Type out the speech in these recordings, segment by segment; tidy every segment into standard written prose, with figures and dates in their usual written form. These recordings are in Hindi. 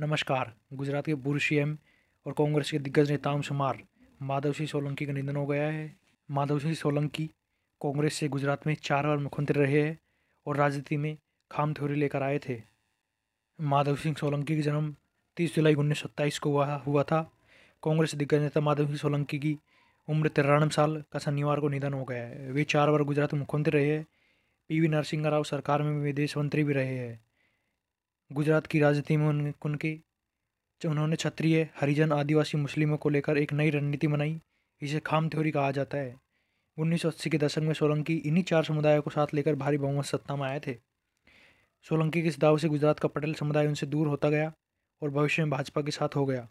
नमस्कार। गुजरात के पूर्व सीएम और कांग्रेस के दिग्गज नेताओं शुमार माधव सिंह सोलंकी का निधन हो गया है। माधव सिंह सोलंकी कांग्रेस से गुजरात में 4 बार मुख्यमंत्री रहे हैं और राजनीति में खाम थ्योरी लेकर आए थे। माधव सिंह सोलंकी का जन्म 30 जुलाई 1927 को हुआ था। कांग्रेस दिग्गज नेता माधव सिंह सोलंकी की उम्र 93 साल का शनिवार को निधन हो गया है। वे 4 बार गुजरात में मुख्यमंत्री रहे हैं। पीवी नरसिंह राव सरकार में विदेश मंत्री भी रहे हैं। गुजरात की राजनीति में उन्होंने क्षत्रिय, हरिजन, आदिवासी, मुस्लिमों को लेकर एक नई रणनीति बनाई। इसे खाम थ्योरी कहा जाता है। 1980 के दशक में सोलंकी इन्हीं 4 समुदायों को साथ लेकर भारी बहुमत सत्ता में आए थे। सोलंकी के इस दाव से गुजरात का पटेल समुदाय उनसे दूर होता गया और भविष्य में भाजपा के साथ हो गया।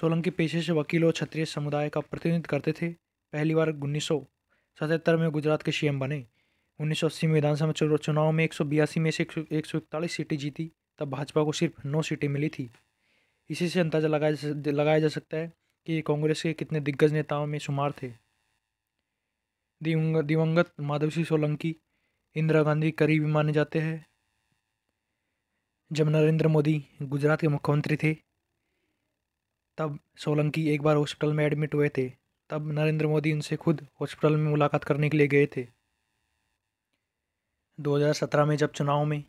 सोलंकी पेशे से वकील और क्षत्रिय समुदाय का प्रतिनिधित्व करते थे। पहली बार 1977 में गुजरात के सीएम बने। 1980 में विधानसभा चुनाव में 182 में से 141 सीटें जीती। तब भाजपा को सिर्फ 9 सीटें मिली थी। इसी से अंदाजा लगाया जा सकता है कि कांग्रेस के कितने दिग्गज नेताओं में शुमार थे। दिवंगत माधव सिंह सोलंकी इंदिरा गांधी करीबी माने जाते हैं। जब नरेंद्र मोदी गुजरात के मुख्यमंत्री थे तब सोलंकी एक बार हॉस्पिटल में एडमिट हुए थे। तब नरेंद्र मोदी उनसे खुद हॉस्पिटल में मुलाकात करने के लिए गए थे। 2017 में जब चुनाव में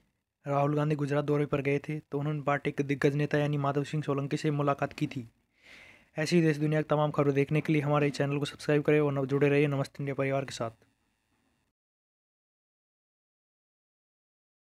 राहुल गांधी गुजरात दौरे पर गए थे तो उन्होंने पार्टी के दिग्गज नेता यानी माधव सिंह सोलंकी से मुलाकात की थी। ऐसी देश दुनिया की तमाम खबरें देखने के लिए हमारे चैनल को सब्सक्राइब करें और जुड़े रहिए नमस्ते इंडिया परिवार के साथ।